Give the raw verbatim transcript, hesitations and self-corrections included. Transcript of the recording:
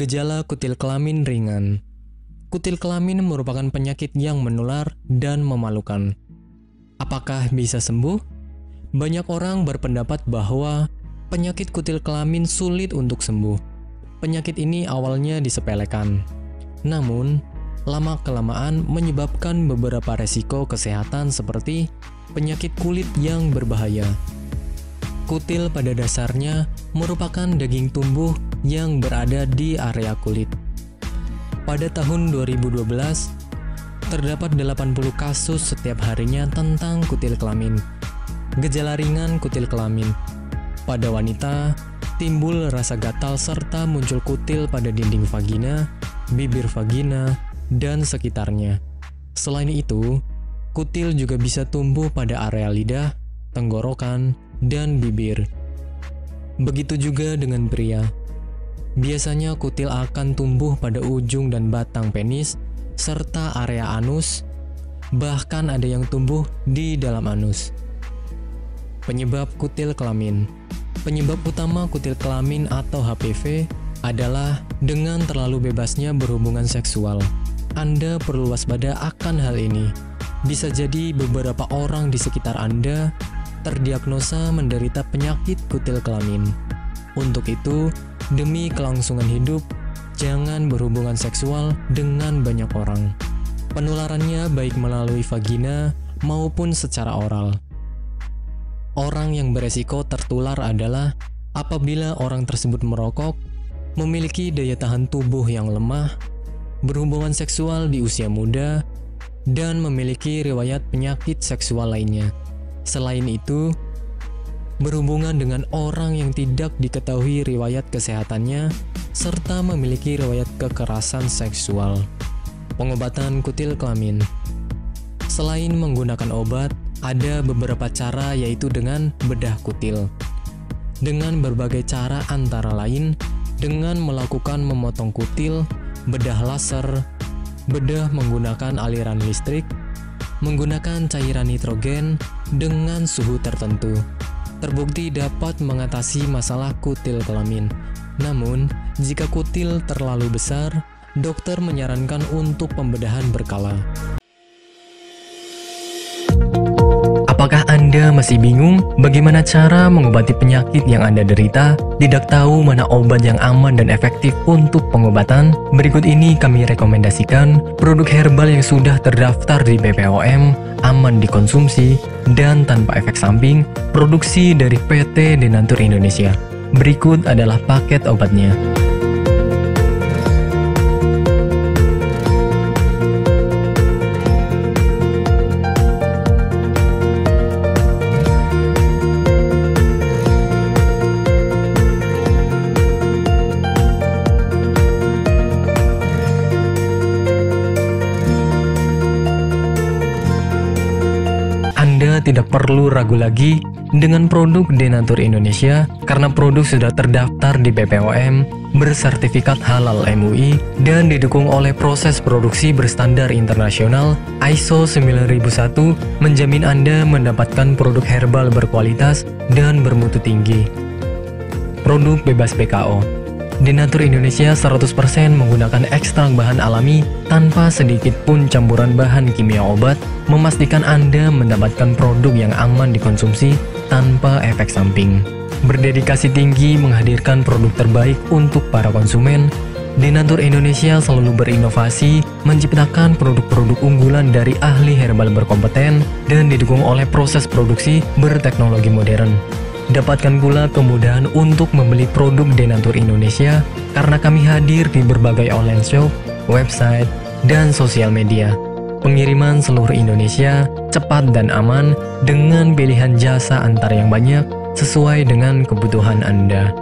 Gejala kutil kelamin ringan. Kutil kelamin merupakan penyakit yang menular dan memalukan. Apakah bisa sembuh? Banyak orang berpendapat bahwa penyakit kutil kelamin sulit untuk sembuh. Penyakit ini awalnya disepelekan. Namun, lama-kelamaan menyebabkan beberapa resiko kesehatan seperti penyakit kulit yang berbahaya. Kutil pada dasarnya merupakan daging tumbuh yang berada di area kulit. Pada tahun dua ribu dua belas, terdapat delapan puluh kasus setiap harinya tentang kutil kelamin. Gejala ringan kutil kelamin. Pada wanita, timbul rasa gatal serta muncul kutil pada dinding vagina, bibir vagina, dan sekitarnya. Selain itu, kutil juga bisa tumbuh pada area lidah, tenggorokan, dan bibir. Begitu juga dengan pria. Biasanya kutil akan tumbuh pada ujung dan batang penis, serta area anus, bahkan ada yang tumbuh di dalam anus. Penyebab kutil kelamin. Penyebab utama kutil kelamin atau H P V adalah dengan terlalu bebasnya berhubungan seksual. Anda perlu waspada akan hal ini. Bisa jadi beberapa orang di sekitar Anda terdiagnosa menderita penyakit kutil kelamin. Untuk itu, demi kelangsungan hidup, jangan berhubungan seksual dengan banyak orang. Penularannya baik melalui vagina maupun secara oral. Orang yang beresiko tertular adalah apabila orang tersebut merokok, memiliki daya tahan tubuh yang lemah, berhubungan seksual di usia muda, dan memiliki riwayat penyakit seksual lainnya. Selain itu, berhubungan dengan orang yang tidak diketahui riwayat kesehatannya, serta memiliki riwayat kekerasan seksual. Pengobatan kutil kelamin. Selain menggunakan obat, ada beberapa cara yaitu dengan bedah kutil. Dengan berbagai cara antara lain, dengan melakukan memotong kutil, bedah laser, bedah menggunakan aliran listrik, menggunakan cairan nitrogen dengan suhu tertentu, terbukti dapat mengatasi masalah kutil kelamin. Namun, jika kutil terlalu besar, dokter menyarankan untuk pembedahan berkala. Apakah Anda masih bingung bagaimana cara mengobati penyakit yang Anda derita? Tidak tahu mana obat yang aman dan efektif untuk pengobatan? Berikut ini kami rekomendasikan produk herbal yang sudah terdaftar di B P O M, aman dikonsumsi, dan tanpa efek samping, produksi dari P T De Nature Indonesia. Berikut adalah paket obatnya. Tidak perlu ragu lagi dengan produk De Nature Indonesia karena produk sudah terdaftar di B P O M, bersertifikat halal M U I, dan didukung oleh proses produksi berstandar internasional I S O sembilan ribu satu, menjamin Anda mendapatkan produk herbal berkualitas dan bermutu tinggi. Produk bebas B K O. De Nature Indonesia seratus persen menggunakan ekstrak bahan alami tanpa sedikit pun campuran bahan kimia obat, memastikan Anda mendapatkan produk yang aman dikonsumsi tanpa efek samping. Berdedikasi tinggi menghadirkan produk terbaik untuk para konsumen, De Nature Indonesia selalu berinovasi, menciptakan produk-produk unggulan dari ahli herbal berkompeten, dan didukung oleh proses produksi berteknologi modern. Dapatkan pula kemudahan untuk membeli produk De Nature Indonesia karena kami hadir di berbagai online shop, website, dan sosial media. Pengiriman seluruh Indonesia cepat dan aman dengan pilihan jasa antar yang banyak sesuai dengan kebutuhan Anda.